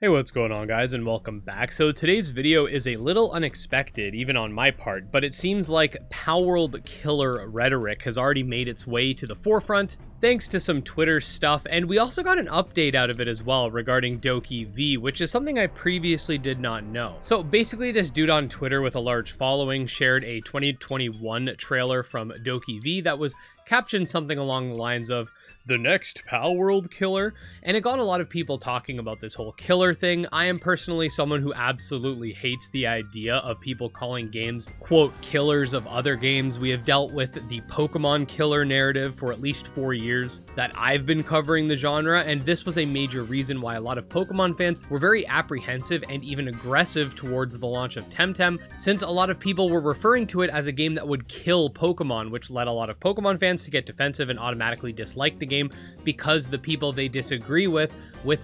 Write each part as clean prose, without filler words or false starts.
Hey, what's going on, guys, and welcome back. So today's video is a little unexpected, even on my part, but it seems like Palworld killer rhetoric has already made its way to the forefront thanks to some Twitter stuff, and we also got an update out of it as well regarding DokeV, which is something I previously did not know. So basically, this dude on Twitter with a large following shared a 2021 trailer from DokeV that was captioned something along the lines of "The next Palworld killer," and it got a lot of people talking about this whole killer thing. I am personally someone who absolutely hates the idea of people calling games, quote, killers of other games. We have dealt with the Pokemon killer narrative for at least 4 years that I've been covering the genre, and this was a major reason why a lot of Pokemon fans were very apprehensive and even aggressive towards the launch of Temtem, since a lot of people were referring to it as a game that would kill Pokemon, which led a lot of Pokemon fans to get defensive and automatically dislike the game, because the people they disagree with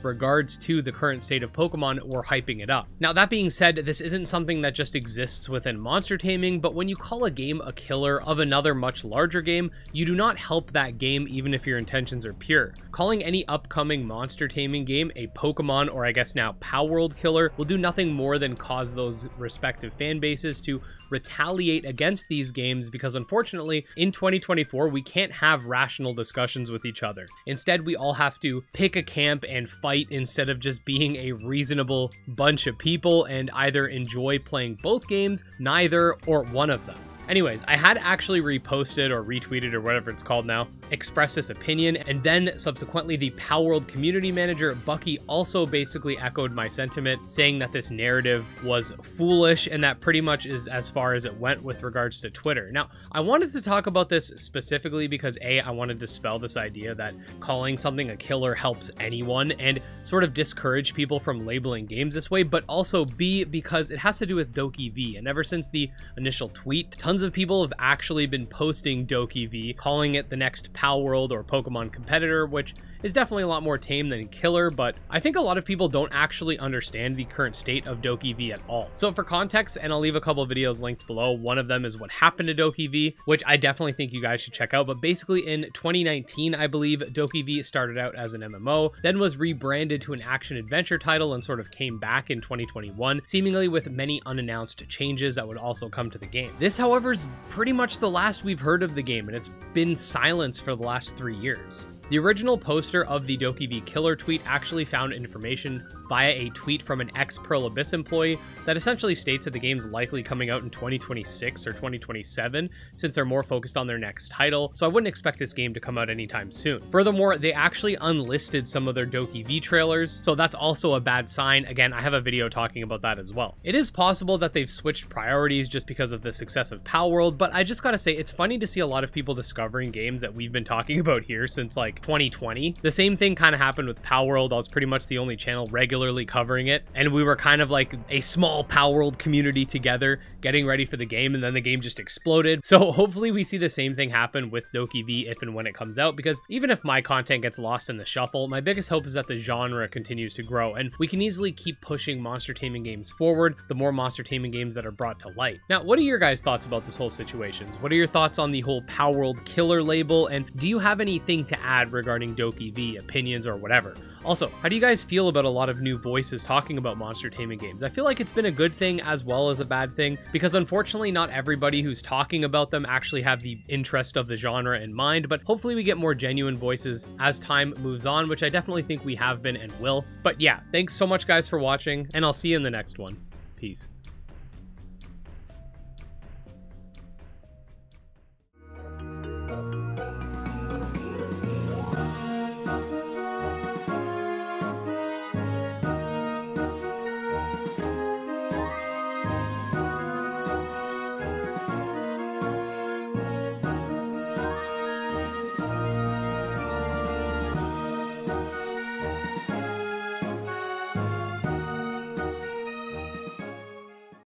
regards to the current state of Pokemon were hyping it up. Now, that being said, this isn't something that just exists within monster taming, but when you call a game a killer of another much larger game, you do not help that game even if your intentions are pure. Calling any upcoming monster taming game a Pokemon, or I guess now Palworld killer, will do nothing more than cause those respective fan bases to retaliate against these games, because unfortunately in 2024 we can't have rational discussions with each other. Instead, we all have to pick a camp and fight instead of just being a reasonable bunch of people and either enjoy playing both games, neither, or one of them. Anyways, I had actually reposted or retweeted or whatever it's called now, expressed this opinion, and then subsequently the Palworld community manager, Bucky, also basically echoed my sentiment, saying that this narrative was foolish, and that pretty much is as far as it went with regards to Twitter. Now, I wanted to talk about this specifically because A, I want to dispel this idea that calling something a killer helps anyone and sort of discourage people from labeling games this way, but also B, because it has to do with DokeV, and ever since the initial tweet, tons of people have actually been posting DokeV, calling it the next Palworld or Pokemon competitor, which is definitely a lot more tame than killer, but I think a lot of people don't actually understand the current state of DokeV at all. So for context, and I'll leave a couple of videos linked below, one of them is what happened to DokeV, which I definitely think you guys should check out, but basically in 2019, I believe, DokeV started out as an MMO, then was rebranded to an action-adventure title and sort of came back in 2021, seemingly with many unannounced changes that would also come to the game. This, however, is pretty much the last we've heard of the game, and it's been silenced for the last 3 years. The original poster of the DokeV killer tweet actually found information via a tweet from an ex-Pearl Abyss employee that essentially states that the game's likely coming out in 2026 or 2027, since they're more focused on their next title, so I wouldn't expect this game to come out anytime soon. Furthermore, they actually unlisted some of their DokeV trailers, so that's also a bad sign. Again, I have a video talking about that as well. It is possible that they've switched priorities just because of the success of Palworld, but I just gotta say, it's funny to see a lot of people discovering games that we've been talking about here since like 2020. The same thing kind of happened with Palworld. I was pretty much the only channel regularly covering it, and we were kind of like a small Palworld community together getting ready for the game, and then the game just exploded. So hopefully we see the same thing happen with DokeV if and when it comes out, because even if my content gets lost in the shuffle, my biggest hope is that the genre continues to grow and we can easily keep pushing monster taming games forward, the more monster taming games that are brought to light. Now, what are your guys' thoughts about this whole situation? What are your thoughts on the whole Palworld killer label, and do you have anything to add regarding DokeV, opinions, or whatever? Also, how do you guys feel about a lot of new voices talking about monster taming games? I feel like it's been a good thing as well as a bad thing, because unfortunately not everybody who's talking about them actually have the interest of the genre in mind, but hopefully we get more genuine voices as time moves on, which I definitely think we have been and will. But yeah, thanks so much, guys, for watching, and I'll see you in the next one. Peace.